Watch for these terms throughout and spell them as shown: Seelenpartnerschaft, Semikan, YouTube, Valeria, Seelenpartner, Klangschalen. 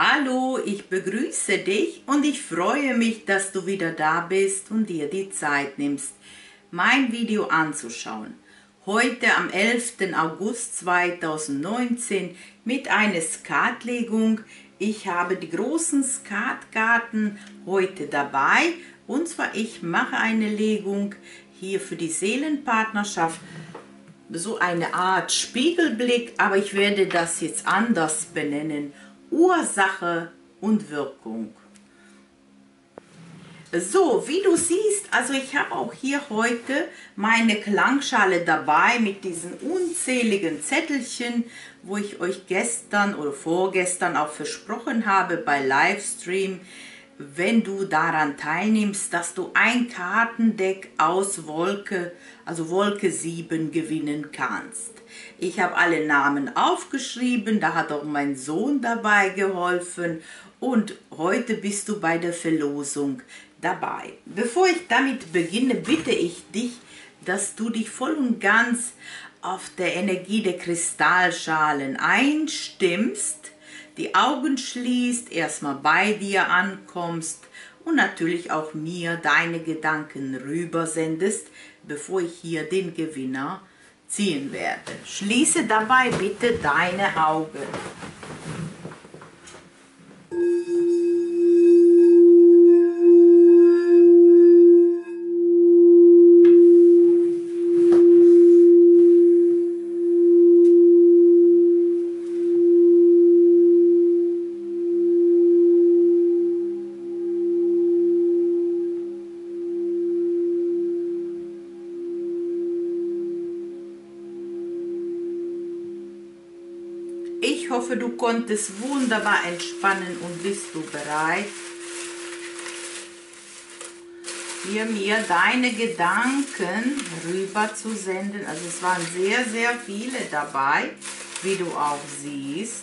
Hallo, ich begrüße dich und ich freue mich, dass du wieder da bist und dir die Zeit nimmst, mein Video anzuschauen. Heute am 11. August 2019 mit einer Skatlegung. Ich habe die großen Skatkarten heute dabei und zwar ich mache eine Legung hier für die Seelenpartnerschaft. So eine Art Spiegelblick, aber ich werde das jetzt anders benennen. Ursache und Wirkung. So, wie du siehst, also ich habe auch hier heute meine Klangschale dabei mit diesen unzähligen Zettelchen, wo ich euch gestern oder vorgestern auch versprochen habe bei Livestream, wenn du daran teilnimmst, dass du ein Kartendeck aus Wolke, also Wolke 7 gewinnen kannst. Ich habe alle Namen aufgeschrieben, da hat auch mein Sohn dabei geholfen und heute bist du bei der Verlosung dabei. Bevor ich damit beginne, bitte ich dich, dass du dich voll und ganz auf der Energie der Kristallschalen einstimmst, die Augen schließt, erstmal bei dir ankommst und natürlich auch mir deine Gedanken rübersendest, bevor ich hier den Gewinner ziehen werde. Schließe dabei bitte deine Augen. Ich hoffe, du konntest wunderbar entspannen und bist du bereit, hier mir deine Gedanken rüber zu senden. Also es waren sehr, sehr viele dabei, wie du auch siehst.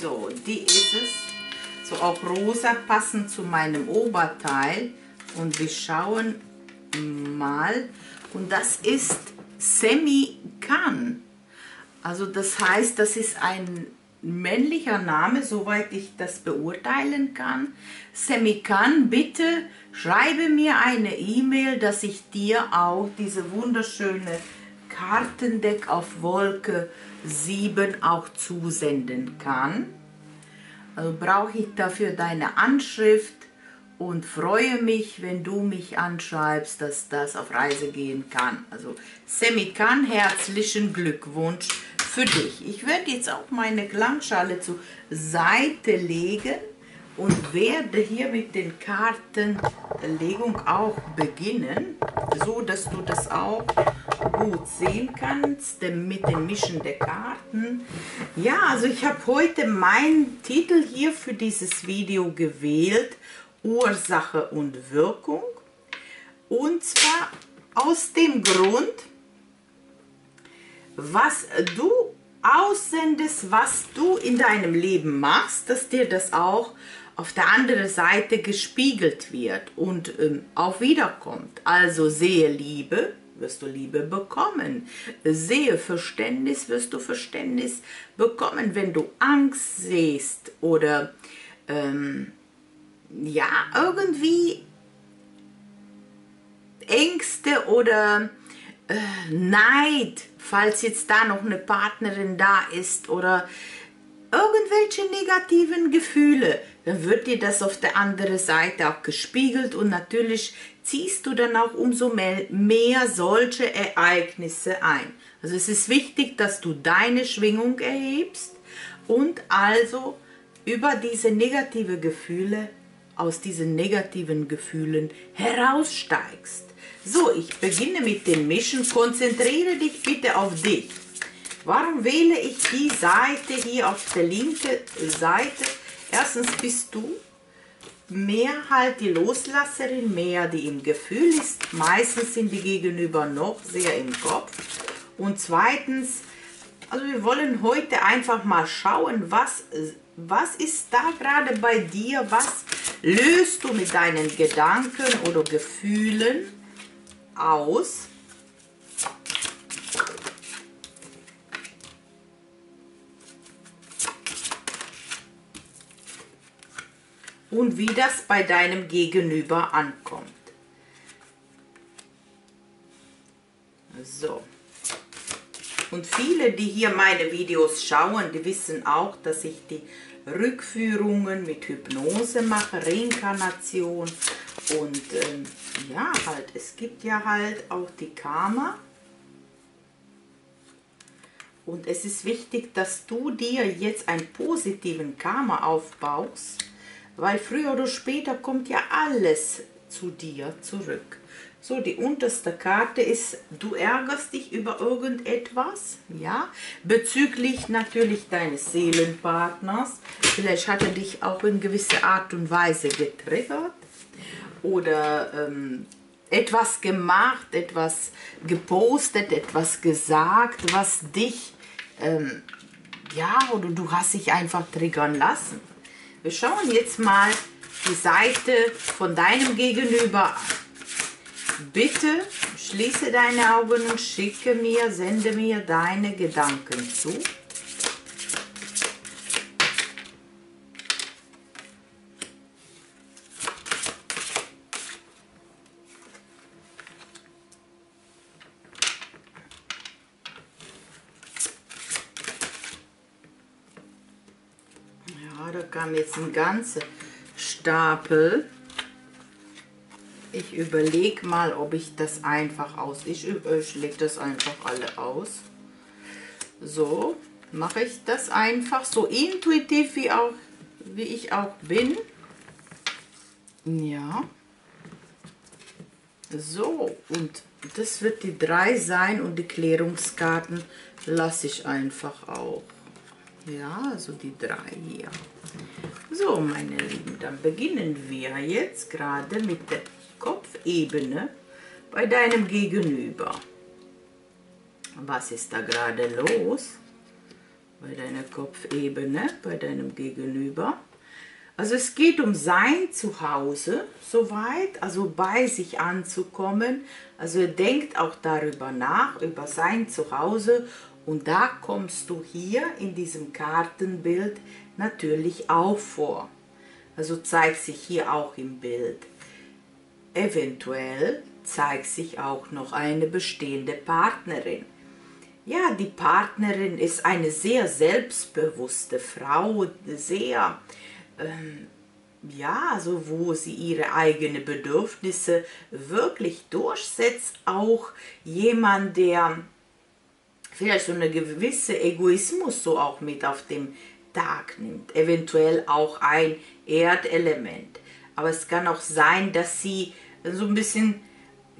So, die ist es. So auch rosa, passend zu meinem Oberteil. Und wir schauen mal. Und das ist Semikan. Also das heißt, das ist ein männlicher Name, soweit ich das beurteilen kann. Semikan, bitte schreibe mir eine E-Mail, dass ich dir auch diese wunderschöne Kartendeck auf Wolke 7 auch zusenden kann. Also brauche ich dafür deine Anschrift und freue mich, wenn du mich anschreibst, dass das auf Reise gehen kann. Also Semikan, herzlichen Glückwunsch für dich. Ich werde jetzt auch meine Klangschale zur Seite legen und werde hier mit den Kartenlegung auch beginnen, so dass du das auch gut sehen kannst, mit dem Mischen der Karten. Ja, also ich habe heute meinen Titel hier für dieses Video gewählt, Ursache und Wirkung, und zwar aus dem Grund, was du aussendest, was du in deinem Leben machst, dass dir das auch auf der anderen Seite gespiegelt wird und auch wiederkommt. Also sehe Liebe, wirst du Liebe bekommen. Sehe Verständnis, wirst du Verständnis bekommen. Wenn du Angst siehst oder ja, irgendwie Ängste oder Neid, falls jetzt da noch eine Partnerin da ist oder irgendwelche negativen Gefühle, dann wird dir das auf der anderen Seite auch gespiegelt und natürlich ziehst du dann auch umso mehr solche Ereignisse ein. Also es ist wichtig, dass du deine Schwingung erhebst und also über diese negative Gefühle, aus diesen negativen Gefühlen heraussteigst. So, ich beginne mit dem Mischen. Konzentriere dich bitte auf dich. Warum wähle ich die Seite hier auf der linken Seite? Erstens bist du mehr halt die Loslasserin, mehr die im Gefühl ist. Meistens sind die Gegenüber noch sehr im Kopf. Und zweitens, also wir wollen heute einfach mal schauen, was ist da gerade bei dir, was löst du mit deinen Gedanken oder Gefühlen aus? und wie das bei deinem Gegenüber ankommt. So. Und viele, die hier meine Videos schauen, die wissen auch, dass ich die Rückführungen mit Hypnose mache, Reinkarnation und ja, halt, es gibt ja halt auch die Karma. Und es ist wichtig, dass du dir jetzt einen positiven Karma aufbaust, weil früher oder später kommt ja alles zu dir zurück. So, die unterste Karte ist, du ärgerst dich über irgendetwas, ja, bezüglich natürlich deines Seelenpartners. Vielleicht hat er dich auch in gewisser Art und Weise getriggert oder etwas gemacht, etwas gepostet, etwas gesagt, was dich ja, oder du hast dich einfach triggern lassen. Wir schauen jetzt mal die Seite von deinem Gegenüber an. Bitte schließe deine Augen und schicke mir, sende mir deine Gedanken zu. Jetzt ein ganzer Stapel. Ich überlege mal, ob ich das einfach aus. Ich lege das einfach alle aus. So mache ich das einfach so intuitiv wie ich auch bin. Ja. So, und das wird die 3 sein und die Klärungskarten lasse ich einfach auch. Ja, also die 3 hier. So, meine Lieben, dann beginnen wir jetzt gerade mit der Kopfebene bei deinem Gegenüber. Was ist da gerade los bei deiner Kopfebene, bei deinem Gegenüber? Also es geht um sein Zuhause, soweit, also bei sich anzukommen. Also er denkt auch darüber nach, über sein Zuhause. Und da kommst du hier in diesem Kartenbild natürlich auch vor. Also zeigt sich hier auch im Bild. Eventuell zeigt sich auch noch eine bestehende Partnerin. Ja, die Partnerin ist eine sehr selbstbewusste Frau, sehr, ja, also wo sie ihre eigenen Bedürfnisse wirklich durchsetzt. Auch jemand, der vielleicht so eine gewisse Egoismus so auch mit auf dem Tag nimmt, eventuell auch ein Erdelement. Aber es kann auch sein, dass sie so ein bisschen,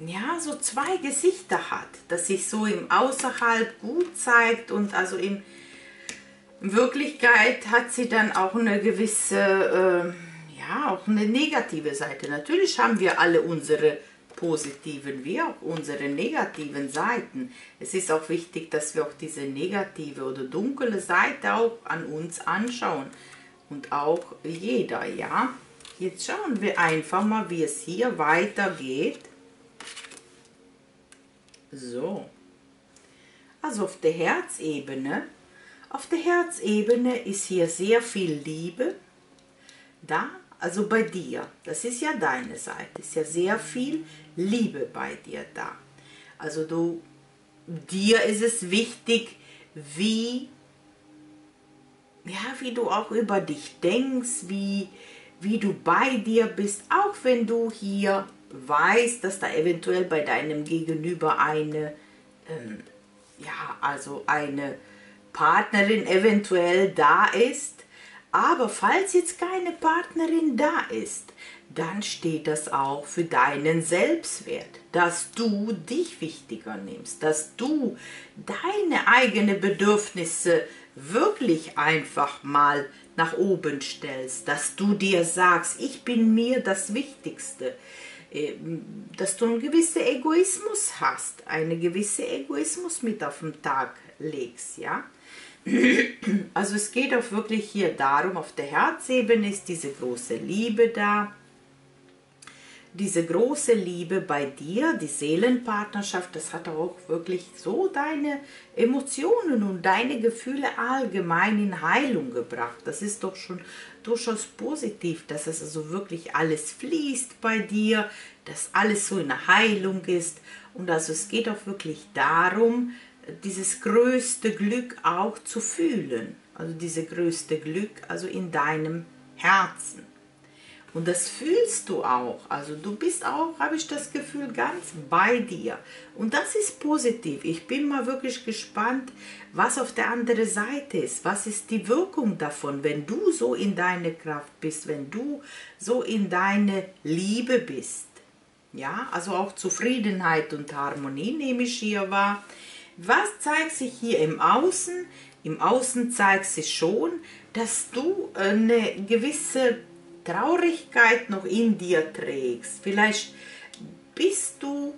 ja, so 2 Gesichter hat, dass sich so im Außerhalb gut zeigt und also in Wirklichkeit hat sie dann auch eine gewisse, ja, auch eine negative Seite. Natürlich haben wir alle unsere positiven wie auch unsere negativen Seiten. Es ist auch wichtig, dass wir auch diese negative oder dunkle Seite auch an uns anschauen. Und auch jeder, ja. Jetzt schauen wir einfach mal, wie es hier weitergeht. So. Also auf der Herzebene. Auf der Herzebene ist hier sehr viel Liebe. Da. Also bei dir, das ist ja deine Seite, ist ja sehr viel Liebe bei dir da. Also du, dir ist es wichtig, wie, ja, wie du auch über dich denkst, wie du bei dir bist, auch wenn du hier weißt, dass da eventuell bei deinem Gegenüber eine, ja, also eine Partnerin eventuell da ist. Aber falls jetzt keine Partnerin da ist, dann steht das auch für deinen Selbstwert, dass du dich wichtiger nimmst, dass du deine eigenen Bedürfnisse wirklich einfach mal nach oben stellst, dass du dir sagst, ich bin mir das Wichtigste, dass du einen gewissen Egoismus hast, einen gewissen Egoismus mit auf den Tag legst, ja. Also es geht auch wirklich hier darum, auf der Herzebene ist diese große Liebe da, diese große Liebe bei dir, die Seelenpartnerschaft, das hat auch wirklich so deine Emotionen und deine Gefühle allgemein in Heilung gebracht. Das ist doch schon durchaus positiv, dass es also wirklich alles fließt bei dir, dass alles so in Heilung ist. Und also es geht auch wirklich darum, dieses größte Glück auch zu fühlen. Also dieses größte Glück, also in deinem Herzen. Und das fühlst du auch, also du bist auch, habe ich das Gefühl, ganz bei dir. Und das ist positiv. Ich bin mal wirklich gespannt, was auf der anderen Seite ist. Was ist die Wirkung davon, wenn du so in deine Kraft bist, wenn du so in deine Liebe bist. Ja, also auch Zufriedenheit und Harmonie nehme ich hier wahr. Was zeigt sich hier im Außen? Im Außen zeigt sich schon, dass du eine gewisse Traurigkeit noch in dir trägst. Vielleicht bist du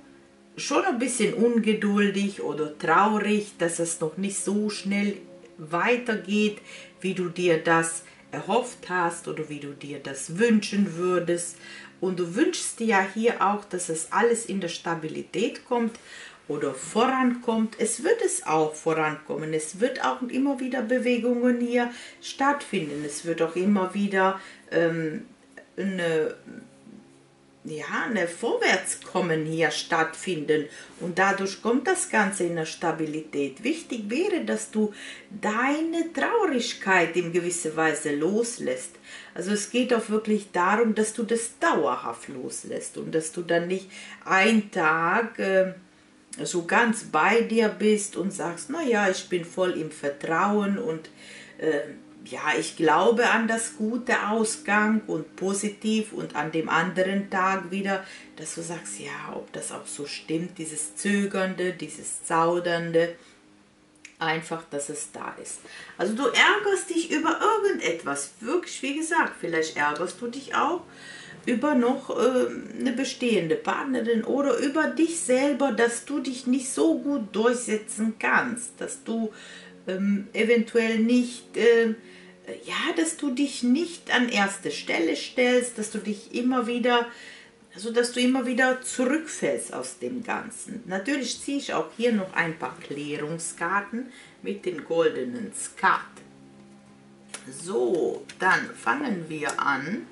schon ein bisschen ungeduldig oder traurig, dass es noch nicht so schnell weitergeht, wie du dir das erhofft hast oder wie du dir das wünschen würdest. Und du wünschst dir ja hier auch, dass es alles in der Stabilität kommt oder vorankommt. Es wird es auch vorankommen. Es wird auch immer wieder Bewegungen hier stattfinden. Es wird auch immer wieder eine Vorwärtskommen hier stattfinden. Und dadurch kommt das Ganze in der Stabilität. Wichtig wäre, dass du deine Traurigkeit in gewisser Weise loslässt. Also es geht auch wirklich darum, dass du das dauerhaft loslässt und dass du dann nicht einen Tag so ganz bei dir bist und sagst, naja, ich bin voll im Vertrauen und ja, ich glaube an das gute Ausgang und positiv, und an dem anderen Tag wieder, dass du sagst, ja, ob das auch so stimmt, dieses Zögernde, dieses Zaudernde, einfach, dass es da ist. Also du ärgerst dich über irgendetwas, wirklich, wie gesagt, vielleicht ärgerst du dich auch über noch eine bestehende Partnerin oder über dich selber, dass du dich nicht so gut durchsetzen kannst, dass du eventuell nicht, dass du dich nicht an erste Stelle stellst, dass du dich immer wieder, also dass du immer wieder zurückfällst aus dem Ganzen. Natürlich ziehe ich auch hier noch ein paar Klärungskarten mit den goldenen Skat. So, dann fangen wir an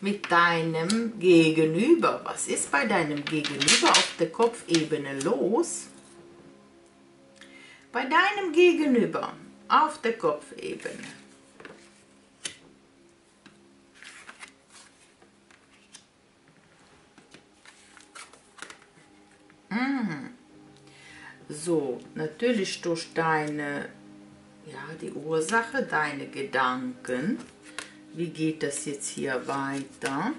mit deinem Gegenüber. Was ist bei deinem Gegenüber auf der Kopfebene los? Bei deinem Gegenüber auf der Kopfebene. So, natürlich durch deine, die Ursache, deine Gedanken. Wie geht das jetzt hier weiter?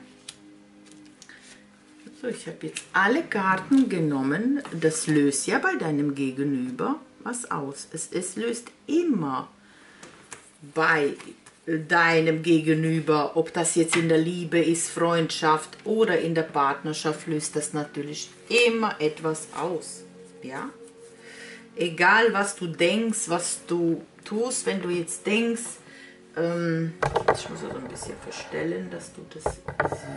So, ich habe jetzt alle Karten genommen. Das löst ja bei deinem Gegenüber was aus. Es löst immer bei deinem Gegenüber, ob das jetzt in der Liebe ist, Freundschaft oder in der Partnerschaft, löst das natürlich immer etwas aus. Ja? Egal, was du denkst, was du tust, wenn du jetzt denkst, ich muss also ein bisschen verstellen, dass du das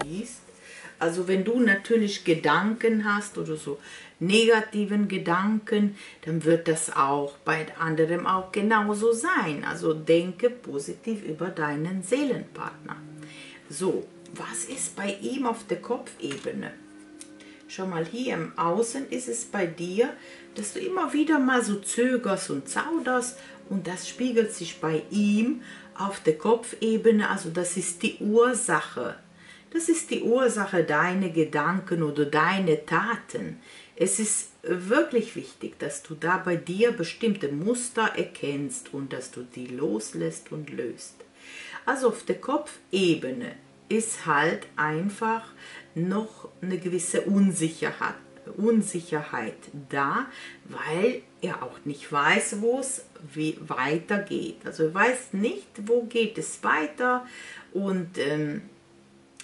siehst. Also wenn du natürlich Gedanken hast oder so negativen Gedanken, dann wird das auch bei anderem auch genauso sein. Also denke positiv über deinen Seelenpartner. So, was ist bei ihm auf der Kopfebene? Schau mal, hier im Außen ist es bei dir, dass du immer wieder mal so zögerst und zauderst, und das spiegelt sich bei ihm auf der Kopfebene, also das ist die Ursache. Das ist die Ursache deiner Gedanken oder deine Taten. Es ist wirklich wichtig, dass du da bei dir bestimmte Muster erkennst und dass du die loslässt und löst. Also auf der Kopfebene ist halt einfach noch eine gewisse Unsicherheit da, weil er auch nicht weiß, wo es weitergeht. Also er weiß nicht, wo geht es weiter, und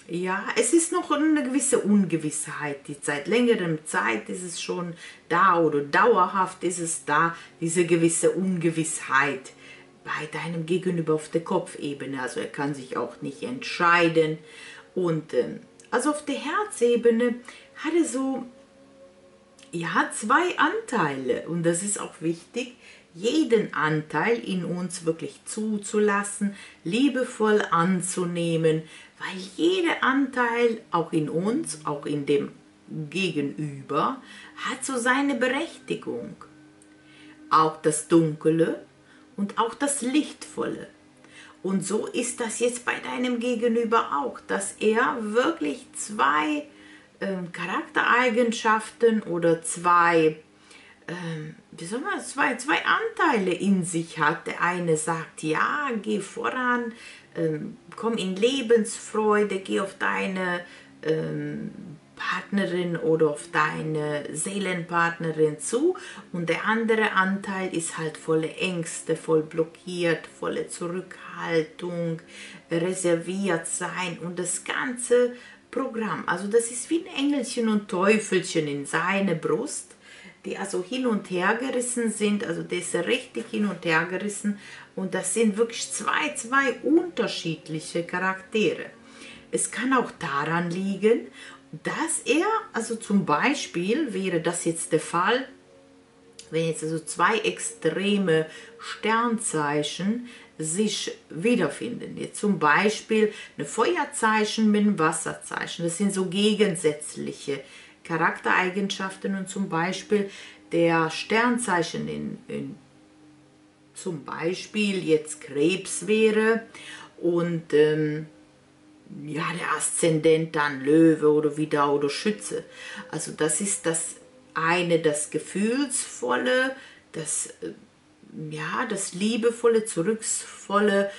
es ist noch eine gewisse Ungewissheit. Die seit längerem Zeit ist es schon da oder dauerhaft ist es da, diese gewisse Ungewissheit bei deinem Gegenüber auf der Kopfebene. Also er kann sich auch nicht entscheiden, und Also auf der Herzebene hat er so, ja, zwei Anteile, und das ist auch wichtig, jeden Anteil in uns wirklich zuzulassen, liebevoll anzunehmen, weil jeder Anteil auch in uns, auch in dem Gegenüber, hat so seine Berechtigung. Auch das Dunkle und auch das Lichtvolle. Und so ist das jetzt bei deinem Gegenüber auch, dass er wirklich zwei Charaktereigenschaften oder zwei, wie soll man, zwei Anteile in sich hat. Der eine sagt, ja, geh voran, komm in Lebensfreude, geh auf deine Partnerin oder auf deine Seelenpartnerin zu, und der andere Anteil ist halt voller Ängste, voll blockiert, voller Zurückhaltung, reserviert sein und das ganze Programm. Also das ist wie ein Engelchen und Teufelchen in seine Brust, die also hin und her gerissen sind, also der ist richtig hin und her gerissen, und das sind wirklich zwei unterschiedliche Charaktere. Es kann auch daran liegen, dass er, also zum Beispiel wäre das jetzt der Fall, wenn jetzt also zwei extreme Sternzeichen sich wiederfinden. Jetzt zum Beispiel ein Feuerzeichen mit einem Wasserzeichen. Das sind so gegensätzliche Charaktereigenschaften, und zum Beispiel der Sternzeichen in zum Beispiel jetzt Krebs wäre und ja, der Aszendent dann Löwe oder Widder oder Schütze. Also das ist das eine, das Gefühlsvolle, das, ja, das Liebevolle, Zurücksvolle,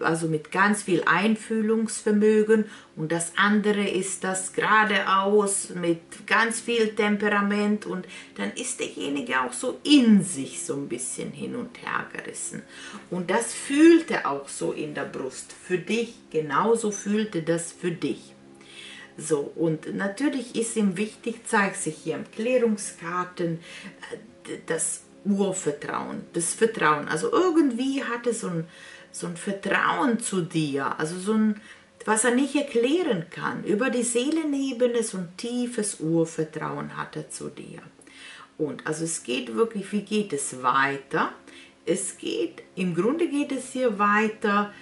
also mit ganz viel Einfühlungsvermögen, und das andere ist das geradeaus mit ganz viel Temperament, und dann ist derjenige auch so in sich so ein bisschen hin und her gerissen, und das fühlte auch so in der Brust für dich, genauso fühlte das für dich. So, und natürlich ist ihm wichtig, zeigt sich hier im Klärungskarten, das Urvertrauen, das Vertrauen, also irgendwie hatte so ein Vertrauen zu dir, also so ein, was er nicht erklären kann, über die Seelenebene, so ein tiefes Urvertrauen hat er zu dir. Und also es geht wirklich, wie geht es weiter? Es geht, im Grunde geht es hier weiter,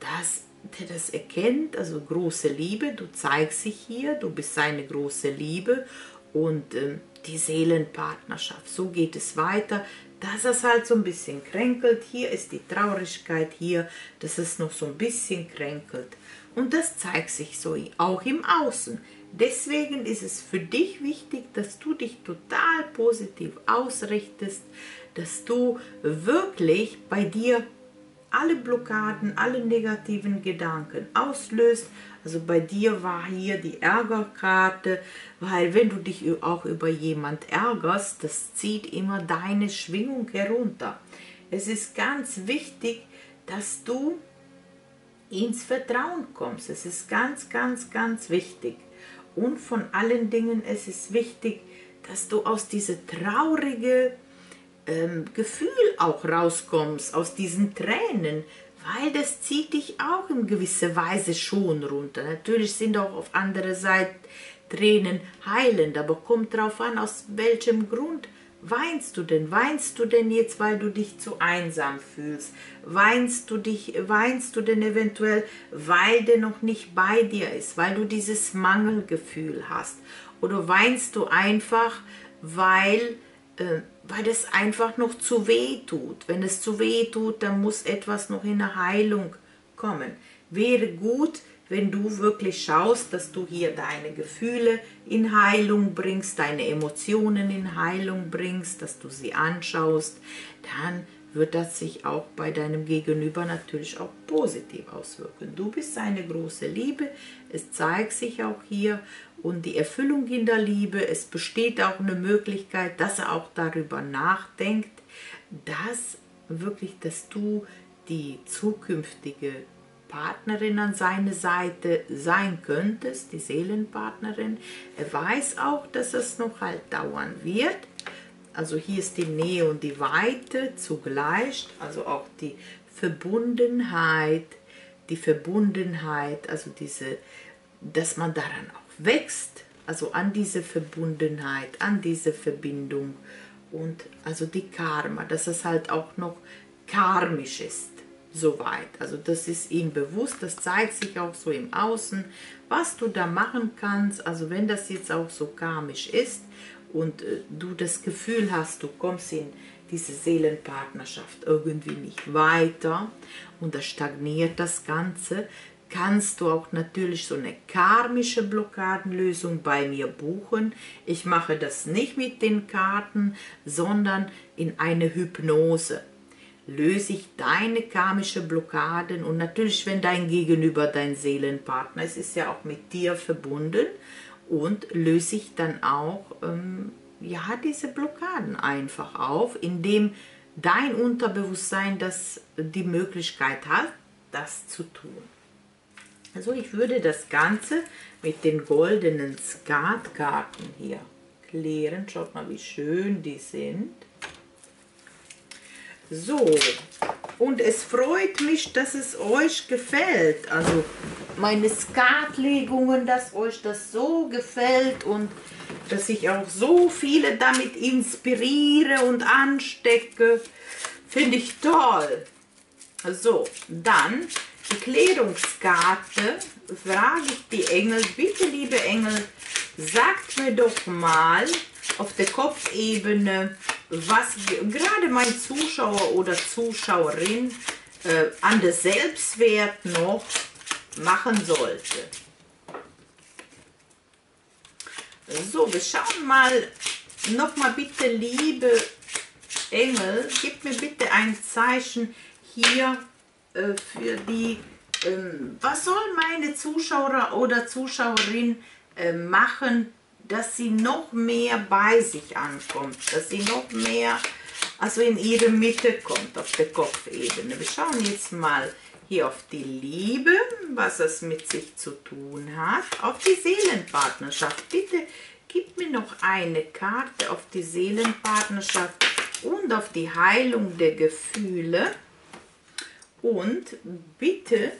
dass der das erkennt, also große Liebe, du zeigst dich hier, du bist seine große Liebe, und die Seelenpartnerschaft, so geht es weiter, dass es halt so ein bisschen kränkelt, hier ist die Traurigkeit, hier, dass es noch so ein bisschen kränkelt, und das zeigt sich so auch im Außen. Deswegen ist es für dich wichtig, dass du dich total positiv ausrichtest, dass du wirklich bei dir alle Blockaden, alle negativen Gedanken auslöst. Also bei dir war hier die Ärgerkarte, weil wenn du dich auch über jemand ärgerst, das zieht immer deine Schwingung herunter. Es ist ganz wichtig, dass du ins Vertrauen kommst. Es ist ganz wichtig. Und von allen Dingen, es ist wichtig, dass du aus dieser traurigen Gefühl auch rauskommst, aus diesen Tränen, weil das zieht dich auch in gewisser Weise schon runter. Natürlich sind auch auf anderer Seite Tränen heilend, aber kommt drauf an, aus welchem Grund weinst du denn? Weinst du denn jetzt, weil du dich zu einsam fühlst? Weinst du denn eventuell, weil der noch nicht bei dir ist, weil du dieses Mangelgefühl hast? Oder weinst du einfach, weil das einfach noch zu weh tut. Wenn es zu weh tut, dann muss etwas noch in eine Heilung kommen. Wäre gut, wenn du wirklich schaust, dass du hier deine Gefühle in Heilung bringst, deine Emotionen in Heilung bringst, dass du sie anschaust, dann wird das sich auch bei deinem Gegenüber natürlich auch positiv auswirken. Du bist seine große Liebe, es zeigt sich auch hier, und die Erfüllung in der Liebe, es besteht auch eine Möglichkeit, dass er auch darüber nachdenkt, dass wirklich, dass du die zukünftige Partnerin an seine Seite sein könntest, die Seelenpartnerin. Er weiß auch, dass es noch halt dauern wird. Also hier ist die Nähe und die Weite zugleich, also auch die Verbundenheit, also diese dass man daran auch wächst, also an diese Verbundenheit, an diese Verbindung und also die Karma, dass es halt auch noch karmisch ist, soweit. Also das ist ihm bewusst, das zeigt sich auch so im Außen, was du da machen kannst, also wenn das jetzt auch so karmisch ist und du das Gefühl hast, du kommst in diese Seelenpartnerschaft irgendwie nicht weiter und da stagniert das Ganze, kannst du auch natürlich so eine karmische Blockadenlösung bei mir buchen. Ich mache das nicht mit den Karten, sondern in eine Hypnose. Löse ich deine karmische Blockaden und natürlich, wenn dein Gegenüber, dein Seelenpartner, es ist ja auch mit dir verbunden und löse ich dann auch diese Blockaden einfach auf, indem dein Unterbewusstsein das die Möglichkeit hat, das zu tun. Also ich würde das Ganze mit den goldenen Skatkarten hier klären. Schaut mal, wie schön die sind. So, und es freut mich, dass es euch gefällt. Also meine Skatlegungen, dass euch das so gefällt und dass ich auch so viele damit inspiriere und anstecke, finde ich toll. So, dann die Klärungskarte, frage ich die Engel, bitte liebe Engel, sagt mir doch mal auf der Kopfebene, was gerade mein Zuschauer oder Zuschauerin an der Selbstwert noch machen sollte. So, wir schauen mal, nochmal bitte, liebe Engel, gib mir bitte ein Zeichen hier für die, was soll meine Zuschauer oder Zuschauerin machen, dass sie noch mehr bei sich ankommt, dass sie noch mehr, also in ihre Mitte kommt, auf der Kopfebene. Wir schauen jetzt mal hier auf die Liebe, was es mit sich zu tun hat, auf die Seelenpartnerschaft. Bitte gib mir noch eine Karte auf die Seelenpartnerschaft und auf die Heilung der Gefühle. Und bitte,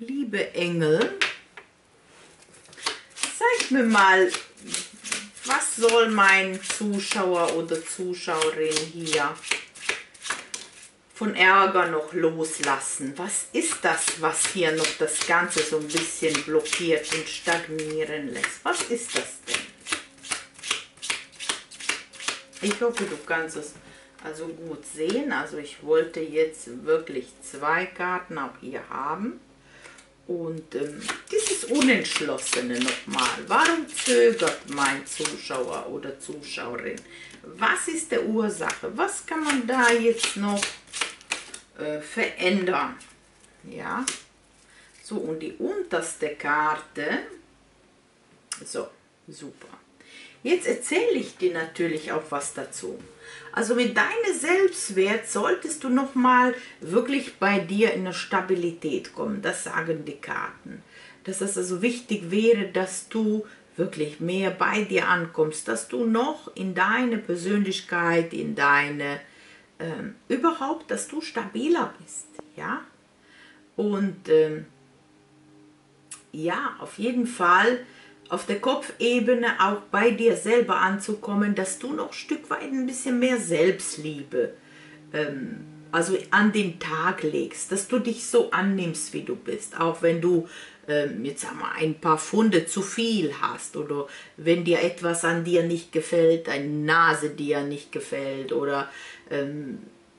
liebe Engel, zeig mir mal, was soll mein Zuschauer oder Zuschauerin hier von Ärger noch loslassen? Was ist das, was hier noch das Ganze so ein bisschen blockiert und stagnieren lässt? Was ist das denn? Ich hoffe, du kannst es also gut sehen. Also ich wollte jetzt wirklich zwei Karten auch hier haben. Und dieses Unentschlossene nochmal. Warum zögert mein Zuschauer oder Zuschauerin? Was ist die Ursache? Was kann man da jetzt noch verändern? Ja. So, und die unterste Karte. So, super. Jetzt erzähle ich dir natürlich auch was dazu. Also mit deinem Selbstwert solltest du nochmal wirklich bei dir in eine Stabilität kommen. Das sagen die Karten. Dass es also wichtig wäre, dass du wirklich mehr bei dir ankommst. Dass du noch in deine Persönlichkeit, in deine, überhaupt, dass du stabiler bist. Ja? Und ja, auf jeden Fall auf der Kopfebene auch bei dir selber anzukommen, dass du noch ein Stück weit ein bisschen mehr Selbstliebe also an den Tag legst, dass du dich so annimmst, wie du bist, auch wenn du jetzt sagen wir, ein paar Pfunde zu viel hast oder wenn dir etwas an dir nicht gefällt, eine Nase dir nicht gefällt oder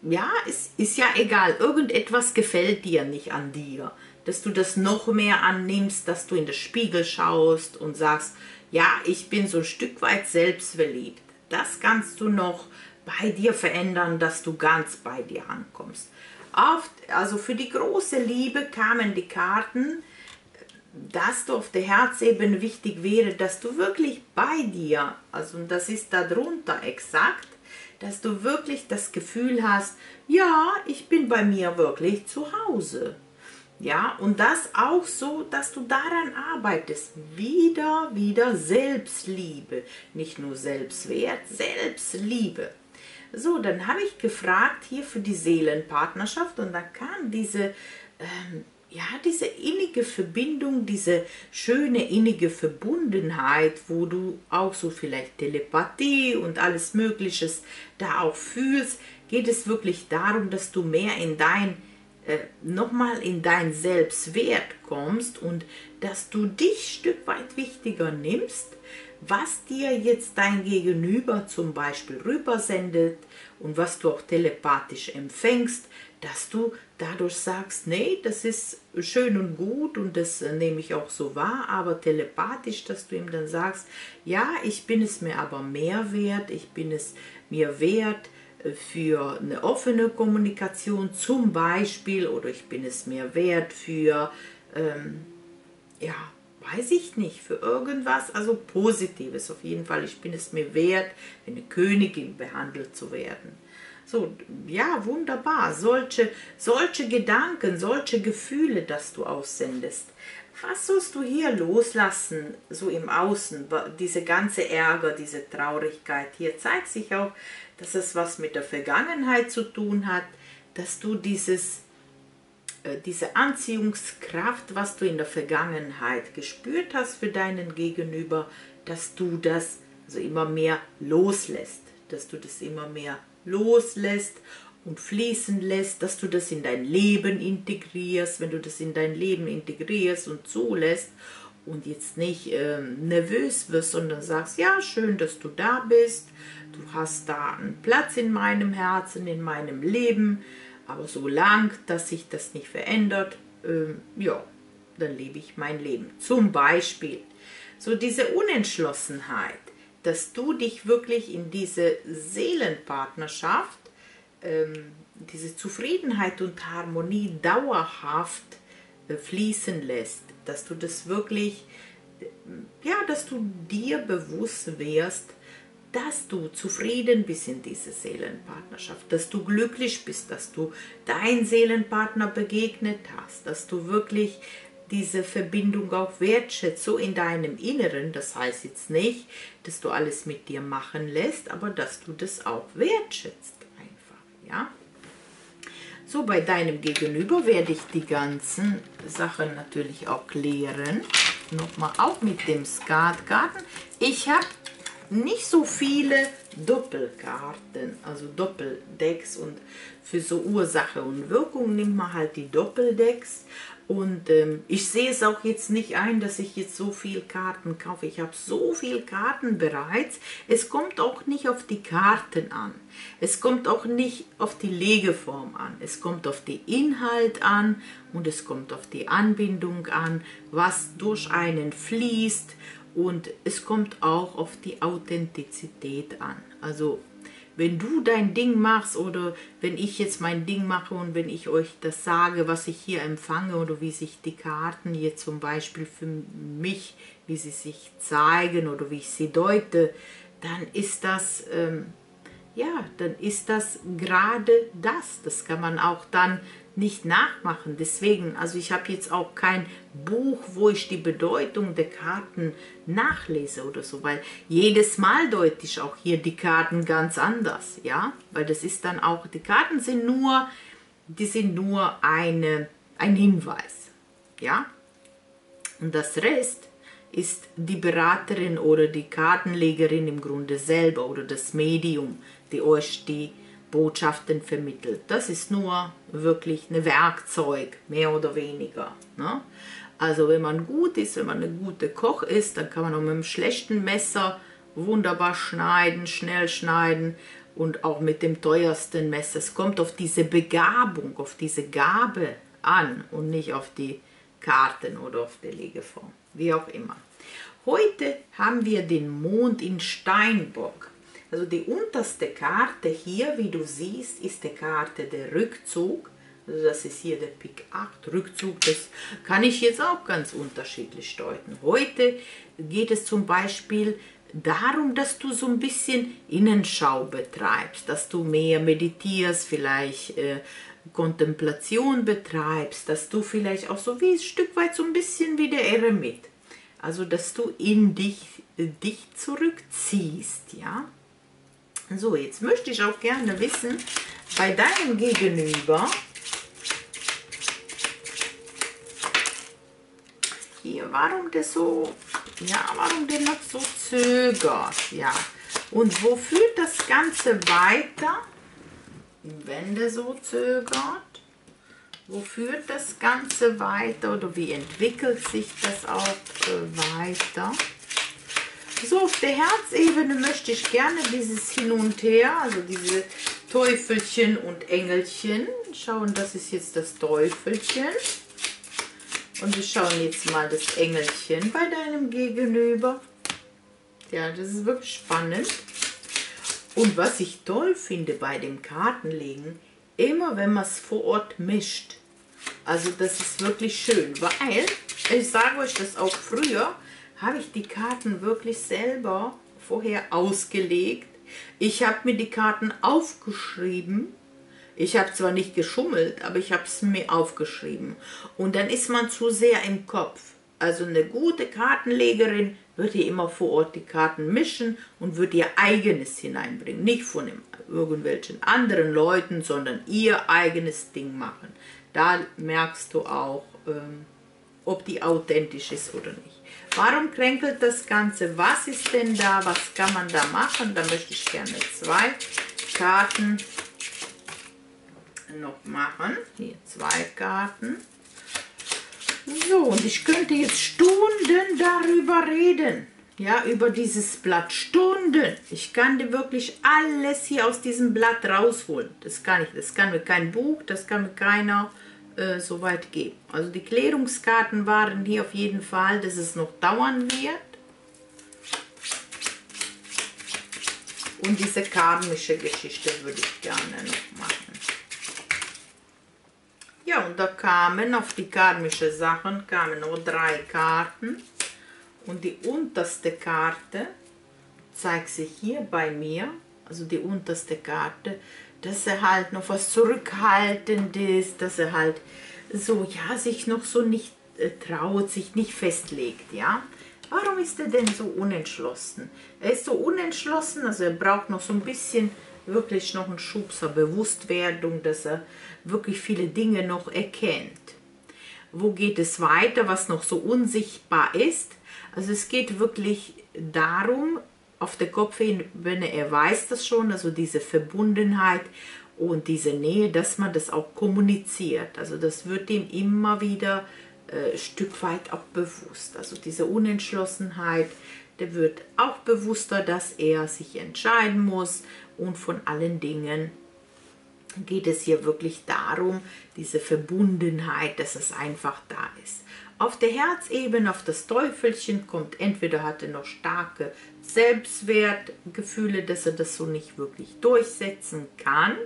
ja, es ist ja egal, irgendetwas gefällt dir nicht an dir, dass du das noch mehr annimmst, dass du in den Spiegel schaust und sagst, ja, ich bin so ein Stück weit selbstverliebt. Das kannst du noch bei dir verändern, dass du ganz bei dir ankommst. Oft, also für die große Liebe kamen die Karten, dass du auf der Herzebene wichtig wäre, dass du wirklich bei dir, also das ist darunter exakt, dass du wirklich das Gefühl hast, ja, ich bin bei mir wirklich zu Hause. Ja, und das auch so, dass du daran arbeitest. Wieder Selbstliebe. Nicht nur Selbstwert, Selbstliebe. So, dann habe ich gefragt hier für die Seelenpartnerschaft und dann kam diese, ja, diese innige Verbindung, diese schöne innige Verbundenheit, wo du auch so vielleicht Telepathie und alles Mögliche da auch fühlst, geht es wirklich darum, dass du mehr in dein, nochmal in dein Selbstwert kommst und dass du dich ein Stück weit wichtiger nimmst, was dir jetzt dein Gegenüber zum Beispiel rübersendet und was du auch telepathisch empfängst, dass du dadurch sagst, nee, das ist schön und gut und das nehme ich auch so wahr, aber telepathisch, dass du ihm dann sagst, ja, ich bin es mir aber mehr wert, ich bin es mir wert für eine offene Kommunikation zum Beispiel, oder ich bin es mir wert für, ja, weiß ich nicht, für irgendwas, also Positives auf jeden Fall, ich bin es mir wert, wie eine Königin behandelt zu werden. So, ja, wunderbar, solche Gedanken, solche Gefühle, dass du aussendest. Was sollst du hier loslassen, so im Außen, diese ganze Ärger, diese Traurigkeit? Hier zeigt sich auch, dass es was mit der Vergangenheit zu tun hat, dass du diese Anziehungskraft, was du in der Vergangenheit gespürt hast für deinen Gegenüber, dass du das also immer mehr loslässt, dass du das immer mehr loslässt und fließen lässt, dass du das in dein Leben integrierst, wenn du das in dein Leben integrierst und zulässt und jetzt nicht nervös wirst, sondern sagst, ja, schön, dass du da bist, du hast da einen Platz in meinem Herzen, in meinem Leben, aber solange, dass sich das nicht verändert, ja, dann lebe ich mein Leben. Zum Beispiel, so diese Unentschlossenheit, dass du dich wirklich in diese Seelenpartnerschaft, diese Zufriedenheit und Harmonie dauerhaft fließen lässt, dass du das wirklich, ja, dass du dir bewusst wirst, dass du zufrieden bist in dieser Seelenpartnerschaft, dass du glücklich bist, dass du deinen Seelenpartner begegnet hast, dass du wirklich diese Verbindung auch wertschätzt, so in deinem Inneren. Das heißt jetzt nicht, dass du alles mit dir machen lässt, aber dass du das auch wertschätzt einfach, ja. So, bei deinem Gegenüber werde ich die ganzen Sachen natürlich auch klären. Nochmal auch mit dem Skatkarten. Ich habe nicht so viele Doppelkarten, also Doppeldecks, und für so Ursache und Wirkung nimmt man halt die Doppeldecks. Und ich sehe es auch jetzt nicht ein, dass ich jetzt so viel Karten kaufe. Ich habe so viel Karten bereits. Es kommt auch nicht auf die Karten an. Es kommt auch nicht auf die Legeform an. Es kommt auf den Inhalt an und es kommt auf die Anbindung an, was durch einen fließt. Und es kommt auch auf die Authentizität an. Also wenn du dein Ding machst oder wenn ich jetzt mein Ding mache und wenn ich euch das sage, was ich hier empfange oder wie sich die Karten hier zum Beispiel für mich, wie sie sich zeigen oder wie ich sie deute, dann ist das, ja, dann ist das gerade das. Das kann man auch dann nicht nachmachen. Deswegen, also ich habe jetzt auch kein Buch, wo ich die Bedeutung der Karten nachlese oder so, weil jedes Mal deute ich auch hier die Karten ganz anders, ja, weil das ist dann auch, die Karten sind nur, die sind nur ein Hinweis, ja, und das Rest ist die Beraterin oder die Kartenlegerin im Grunde selber oder das Medium, die euch die Botschaften vermittelt. Das ist nur wirklich ein Werkzeug, mehr oder weniger, ne? Also wenn man gut ist, wenn man ein guter Koch ist, dann kann man auch mit einem schlechten Messer wunderbar schneiden, schnell schneiden und auch mit dem teuersten Messer. Es kommt auf diese Begabung, auf diese Gabe an und nicht auf die Karten oder auf die Legeform, wie auch immer. Heute haben wir den Mond in Steinbock. Also die unterste Karte hier, wie du siehst, ist die Karte der Rückzug. Also das ist hier der Pik 8, Rückzug, das kann ich jetzt auch ganz unterschiedlich deuten. Heute geht es zum Beispiel darum, dass du so ein bisschen Innenschau betreibst, dass du mehr meditierst, vielleicht Kontemplation betreibst, dass du vielleicht auch so wie ein Stück weit so ein bisschen wie der Eremit. Also dass du in dich zurückziehst, ja. So, jetzt möchte ich auch gerne wissen, bei deinem Gegenüber, okay, warum das so, ja, warum der noch so zögert, ja. Und wo führt das Ganze weiter, wenn der so zögert? Wo führt das Ganze weiter oder wie entwickelt sich das auch weiter? So, auf der Herzebene möchte ich gerne dieses Hin und Her, also diese Teufelchen und Engelchen. Schauen, das ist jetzt das Teufelchen. Und wir schauen jetzt mal das Engelchen bei deinem Gegenüber. Ja, das ist wirklich spannend. Und was ich toll finde bei dem Kartenlegen, immer wenn man es vor Ort mischt. Also das ist wirklich schön, weil, ich sage euch das auch früher, habe ich die Karten wirklich selber vorher ausgelegt. Ich habe mir die Karten aufgeschrieben. Ich habe zwar nicht geschummelt, aber ich habe es mir aufgeschrieben. Und dann ist man zu sehr im Kopf. Also eine gute Kartenlegerin wird ihr immer vor Ort die Karten mischen und wird ihr eigenes hineinbringen. Nicht von irgendwelchen anderen Leuten, sondern ihr eigenes Ding machen. Da merkst du auch, ob die authentisch ist oder nicht. Warum kränkelt das Ganze? Was ist denn da? Was kann man da machen? Da möchte ich gerne zwei Karten noch machen. Hier zwei Karten. So, und ich könnte jetzt Stunden darüber reden, ja, über dieses Blatt, Stunden. Ich kann dir wirklich alles hier aus diesem Blatt rausholen. Das kann ich, das kann mir kein Buch, das kann mir keiner so weit geben. Also die Klärungskarten waren hier auf jeden Fall, dass es noch dauern wird. Und diese karmische Geschichte würde ich gerne noch machen. Ja, und da kamen auf die karmische Sachen, kamen noch drei Karten. Und die unterste Karte zeigt sich hier bei mir, also die unterste Karte, dass er halt noch was Zurückhaltendes, dass er halt so, ja, sich noch so nicht traut, sich nicht festlegt, ja. Warum ist er denn so unentschlossen? Er ist so unentschlossen, also er braucht noch so ein bisschen wirklich noch einen Schubser Bewusstwerdung, dass er wirklich viele Dinge noch erkennt. Wo geht es weiter, was noch so unsichtbar ist? Also es geht wirklich darum, auf der Kopfebene, er weiß das schon, also diese Verbundenheit und diese Nähe, dass man das auch kommuniziert. Also das wird ihm immer wieder ein Stück weit auch bewusst. Also diese Unentschlossenheit, der wird auch bewusster, dass er sich entscheiden muss. Und von allen Dingen geht es hier wirklich darum, diese Verbundenheit, dass es einfach da ist. Auf der Herzebene, auf das Teufelchen kommt, entweder hat er noch starke Selbstwertgefühle, dass er das so nicht wirklich durchsetzen kann,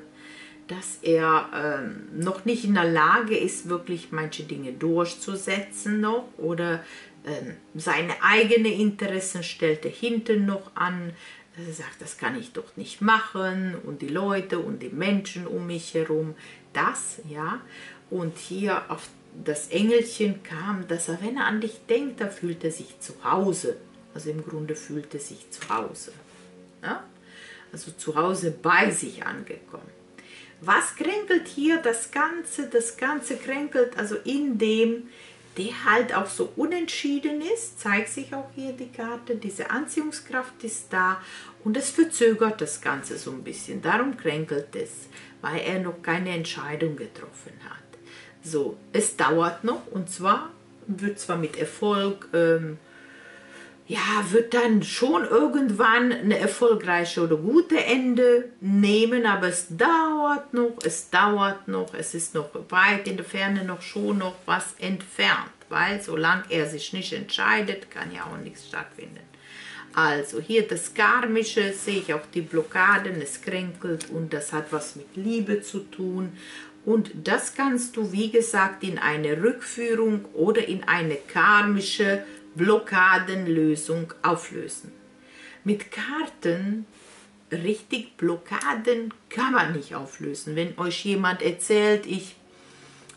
dass er noch nicht in der Lage ist, wirklich manche Dinge durchzusetzen noch oder seine eigenen Interessen stellt er hinten noch an. Dass er sagt, das kann ich doch nicht machen und die Leute und die Menschen um mich herum, das, ja. Und hier auf das Engelchen kam, dass er, wenn er an dich denkt, da fühlt er sich zu Hause. Also im Grunde fühlt er sich zu Hause. Ja? Also zu Hause bei sich angekommen. Was kränkelt hier das Ganze? Das Ganze kränkelt also in dem, der halt auch so unentschieden ist, zeigt sich auch hier die Karte, diese Anziehungskraft ist da und es verzögert das Ganze so ein bisschen, darum kränkelt es, weil er noch keine Entscheidung getroffen hat. So, es dauert noch und zwar wird zwar mit Erfolg, ja, wird dann schon irgendwann eine erfolgreiche oder gute Ende nehmen, aber es dauert noch, es dauert noch, es ist noch weit in der Ferne noch schon noch was entfernt, weil solange er sich nicht entscheidet, kann ja auch nichts stattfinden. Also hier das Karmische, sehe ich auch die Blockaden, es kränkelt und das hat was mit Liebe zu tun. Und das kannst du, wie gesagt, in eine Rückführung oder in eine karmische Blockadenlösung auflösen. Mit Karten, richtig Blockaden kann man nicht auflösen. Wenn euch jemand erzählt, ich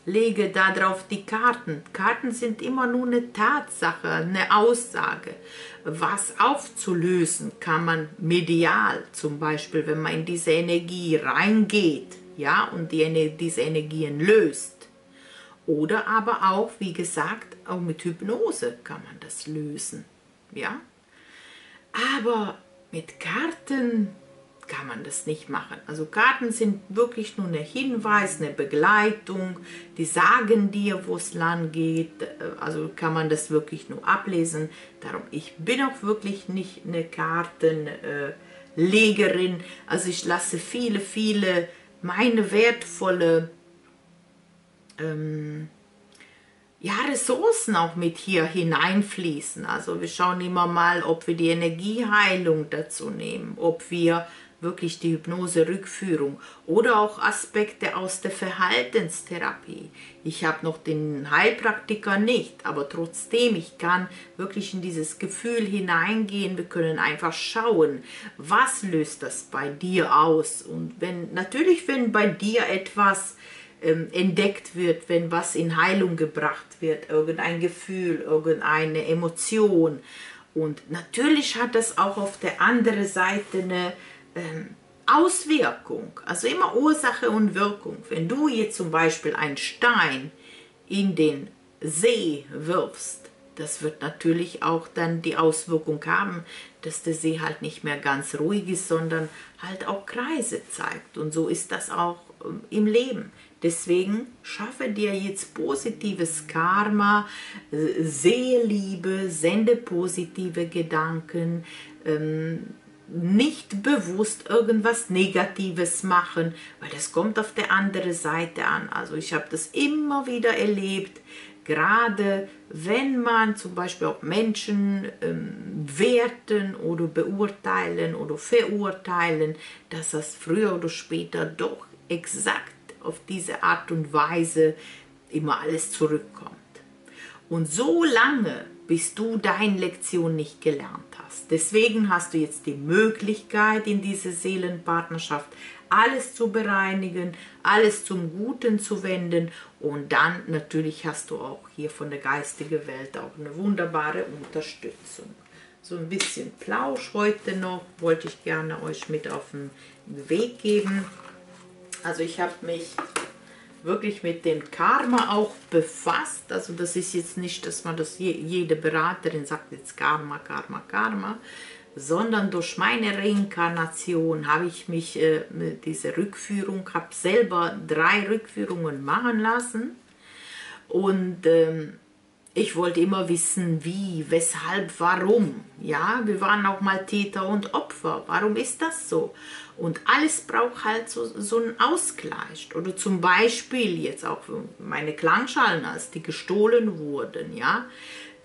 lege darauf die Karten. Karten sind immer nur eine Tatsache, eine Aussage. Was aufzulösen kann man medial, zum Beispiel, wenn man in diese Energie reingeht, ja, und diese Energien löst. Oder aber auch, wie gesagt, auch mit Hypnose kann man das lösen. Ja? Aber mit Karten kann man das nicht machen. Also Karten sind wirklich nur ein Hinweis, eine Begleitung. Die sagen dir, wo es lang geht. Also kann man das wirklich nur ablesen. Darum, ich bin auch wirklich nicht eine Kartenlegerin. Also ich lasse viele meine wertvolle Ressourcen auch mit hier hineinfließen. Also wir schauen immer mal, ob wir die Energieheilung dazu nehmen, ob wir wirklich die Hypnose-Rückführung oder auch Aspekte aus der Verhaltenstherapie. Ich habe noch den Heilpraktiker nicht, aber trotzdem, ich kann wirklich in dieses Gefühl hineingehen. Wir können einfach schauen, was löst das bei dir aus. Und wenn bei dir etwas entdeckt wird, wenn was in Heilung gebracht wird, irgendein Gefühl, irgendeine Emotion. Und natürlich hat das auch auf der anderen Seite eine Auswirkung, also immer Ursache und Wirkung. Wenn du jetzt zum Beispiel einen Stein in den See wirfst, das wird natürlich auch dann die Auswirkung haben, dass der See halt nicht mehr ganz ruhig ist, sondern halt auch Kreise zeigt. Und so ist das auch im Leben. Deswegen schaffe dir jetzt positives Karma, Seeliebe, sende positive Gedanken, nicht bewusst irgendwas Negatives machen, weil das kommt auf der anderen Seite an. Also ich habe das immer wieder erlebt, gerade wenn man zum Beispiel auch Menschen werten oder beurteilen oder verurteilen, dass das früher oder später doch exakt auf diese Art und Weise immer alles zurückkommt. Und so lange, bis du deine Lektion nicht gelernt hast. Deswegen hast du jetzt die Möglichkeit, in dieser Seelenpartnerschaft alles zu bereinigen, alles zum Guten zu wenden. Und dann natürlich hast du auch hier von der geistigen Welt auch eine wunderbare Unterstützung. So ein bisschen Plausch heute noch, wollte ich gerne euch mit auf den Weg geben. Also ich habe mich wirklich mit dem Karma auch befasst. Also das ist jetzt nicht, dass man das jede Beraterin sagt, jetzt Karma, sondern durch meine Reinkarnation habe ich mich mit dieser Rückführung, habe selber 3 Rückführungen machen lassen. Und ich wollte immer wissen, wie, weshalb, warum. Ja, wir waren auch mal Täter und Opfer. Warum ist das so? Und alles braucht halt so einen Ausgleich. Oder zum Beispiel jetzt auch meine Klangschalen, als die gestohlen wurden, ja,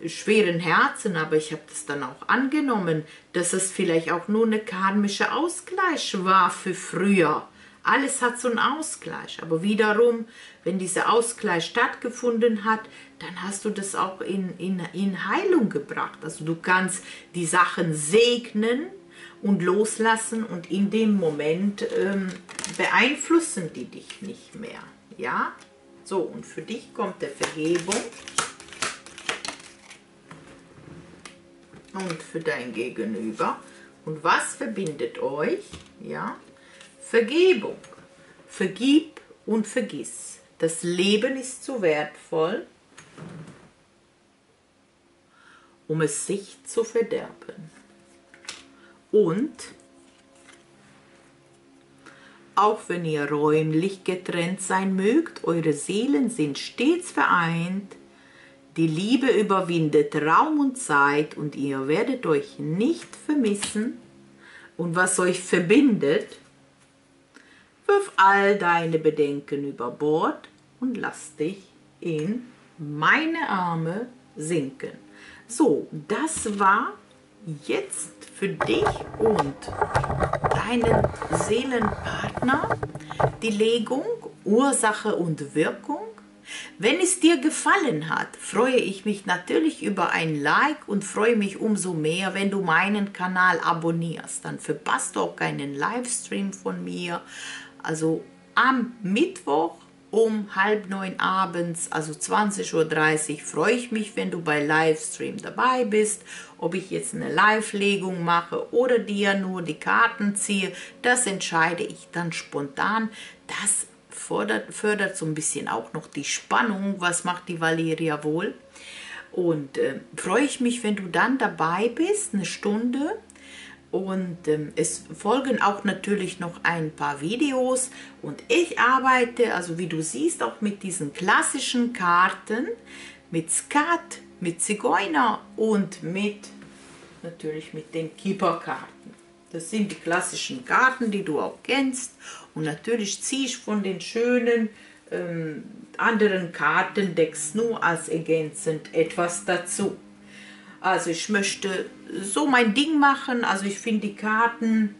schweren Herzen, aber ich habe das dann auch angenommen, dass es vielleicht auch nur eine karmische Ausgleich war für früher. Alles hat so einen Ausgleich, aber wiederum, wenn dieser Ausgleich stattgefunden hat, dann hast du das auch in Heilung gebracht. Also du kannst die Sachen segnen und loslassen und in dem Moment beeinflussen die dich nicht mehr. Ja? So, und für dich kommt der Vergebung und für dein Gegenüber. Und was verbindet euch? Ja? Vergebung. Vergib und vergiss. Das Leben ist zu wertvoll, um es sich zu verderben. Und auch wenn ihr räumlich getrennt sein mögt, eure Seelen sind stets vereint. Die Liebe überwindet Raum und Zeit und ihr werdet euch nicht vermissen. Und was euch verbindet, wirf all deine Bedenken über Bord und lass dich in meine Arme sinken. So, das war jetzt für dich und deinen Seelenpartner die Legung, Ursache und Wirkung. Wenn es dir gefallen hat, freue ich mich natürlich über ein Like und freue mich umso mehr, wenn du meinen Kanal abonnierst. Dann verpasst du auch keinen Livestream von mir. Also am Mittwoch um 20:30 abends, also 20:30 Uhr, freue ich mich, wenn du bei Livestream dabei bist. Ob ich jetzt eine Live-Legung mache oder dir nur die Karten ziehe, das entscheide ich dann spontan. Das fördert so ein bisschen auch noch die Spannung, was macht die Valeria wohl. Und freue ich mich, wenn du dann dabei bist, eine Stunde. Und es folgen auch natürlich noch ein paar Videos. Und ich arbeite, also wie du siehst, auch mit diesen klassischen Karten, mit Skat, mit Zigeuner und mit natürlich mit den Keeper-Karten. Das sind die klassischen Karten, die du auch kennst. Und natürlich ziehe ich von den schönen anderen Kartendecks nur als ergänzend etwas dazu. Also ich möchte so mein Ding machen, also ich finde die Karten,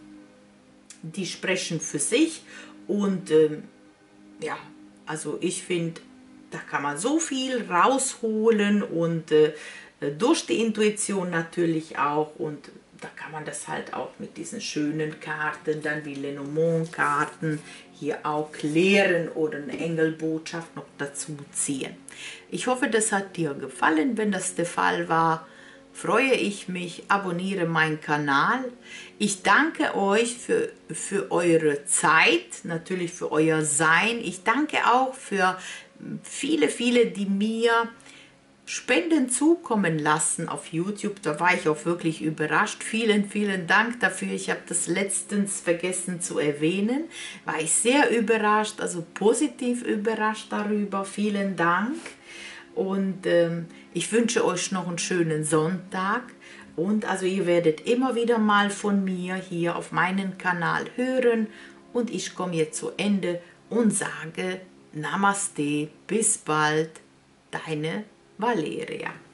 die sprechen für sich und ja, also ich finde, da kann man so viel rausholen und durch die Intuition natürlich auch, und da kann man das halt auch mit diesen schönen Karten, dann wie Lenormand-Karten, hier auch klären oder eine Engelbotschaft noch dazu ziehen. Ich hoffe, das hat dir gefallen. Wenn das der Fall war, freue ich mich, abonniere meinen Kanal. Ich danke euch für eure Zeit, natürlich für euer Sein. Ich danke auch für viele, viele, die mir Spenden zukommen lassen auf YouTube, da war ich auch wirklich überrascht. Vielen, vielen Dank dafür. Ich habe das letztens vergessen zu erwähnen. War ich sehr überrascht, also positiv überrascht darüber. Vielen Dank. Und ich wünsche euch noch einen schönen Sonntag. Und also ihr werdet immer wieder mal von mir hier auf meinen Kanal hören. Und ich komme jetzt zu Ende und sage Namaste, bis bald, deine Valeria.